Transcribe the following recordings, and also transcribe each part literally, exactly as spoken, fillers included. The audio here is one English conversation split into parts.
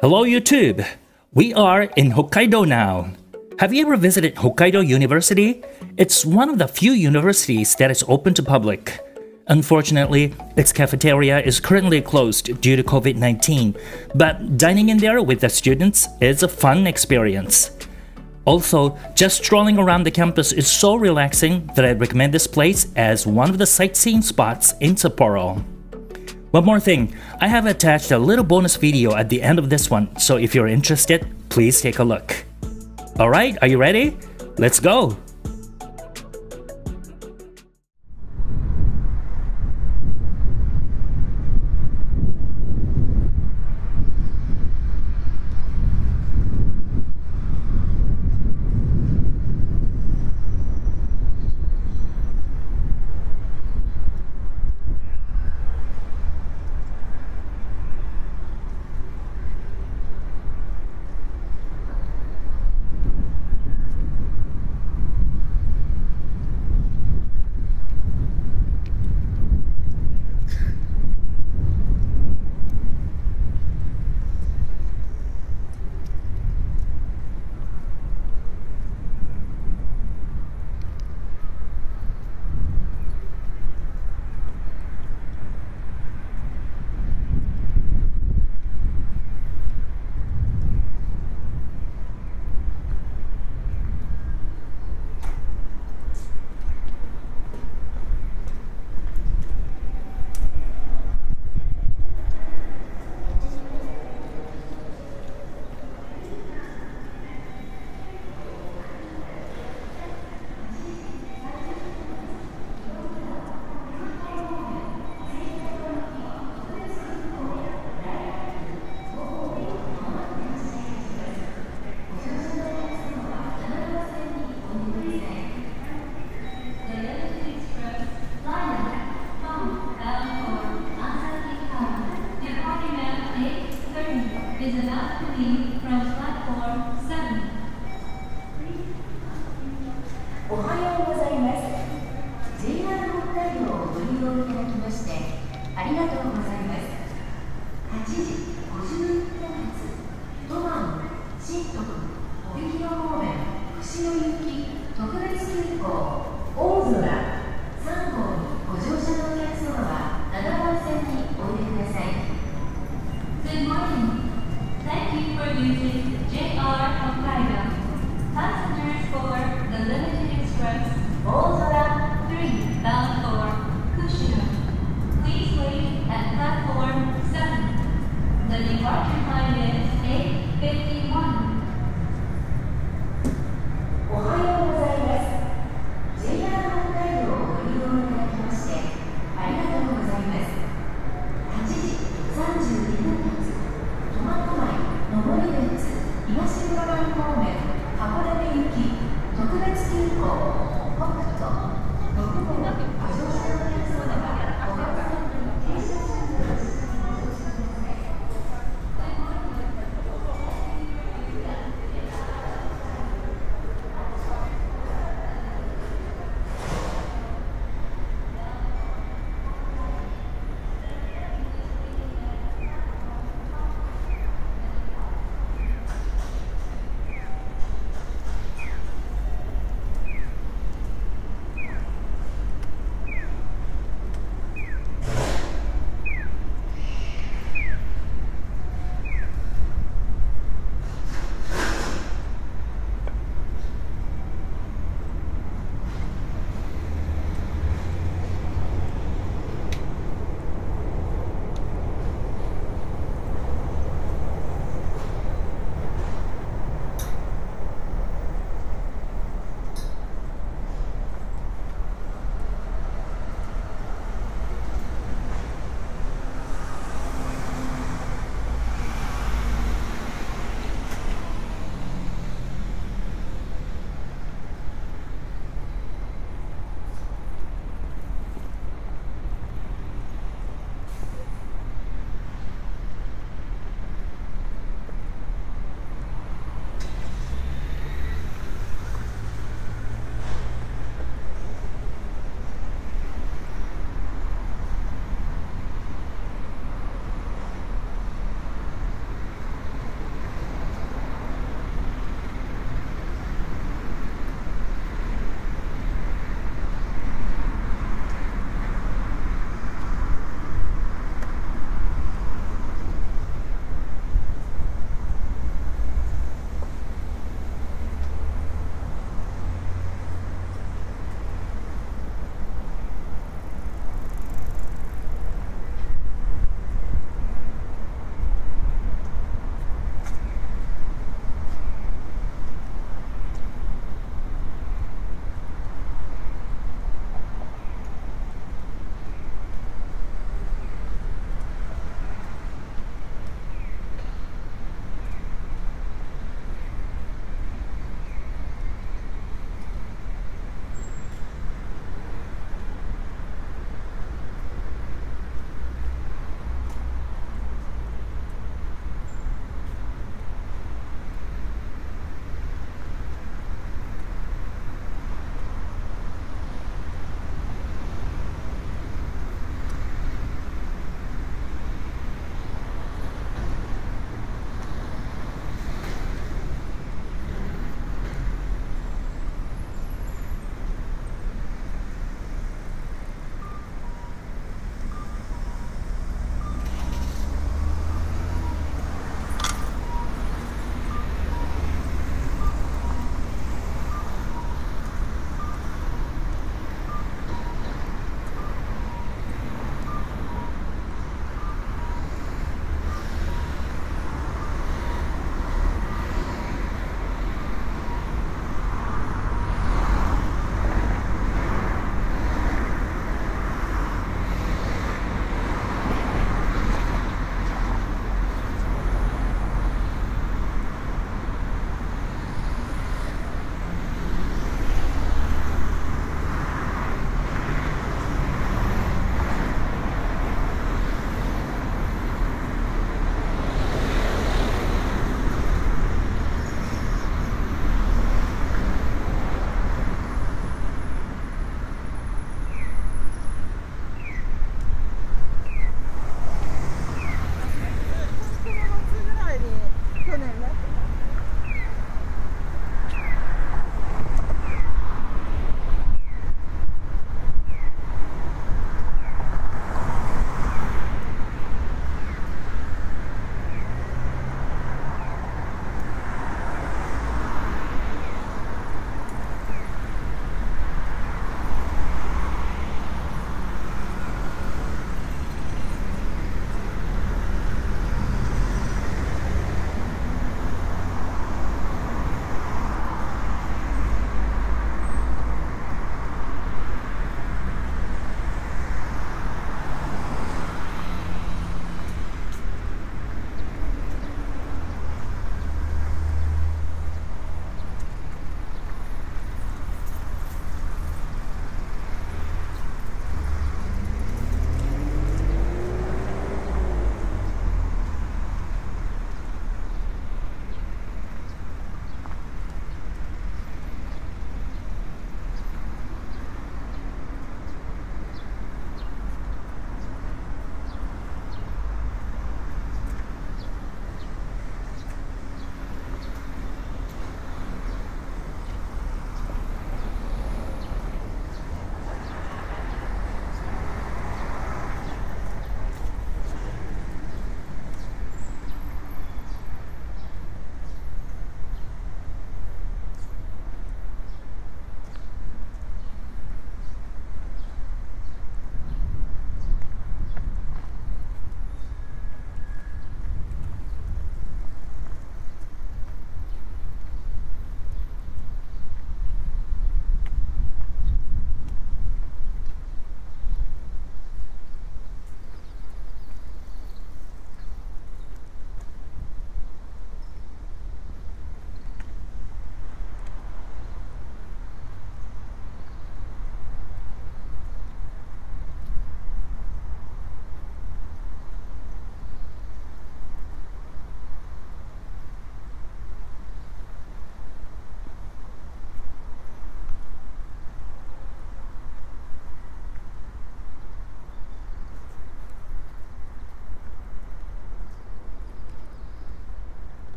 Hello YouTube! We are in Hokkaido now. Have you ever visited Hokkaido University? It's one of the few universities that is open to public. Unfortunately, its cafeteria is currently closed due to COVID nineteen, but dining in there with the students is a fun experience. Also, just strolling around the campus is so relaxing that I recommend this place as one of the sightseeing spots in Sapporo. One more thing, I have attached a little bonus video at the end of this one, so if you're interested, please take a look. Alright, are you ready? Let's go! Moment.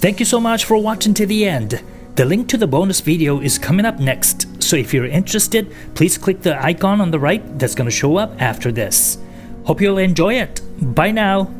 Thank you so much for watching to the end. The link to the bonus video is coming up next, so if you're interested, please click the icon on the right that's going to show up after this. Hope you'll enjoy it. Bye now.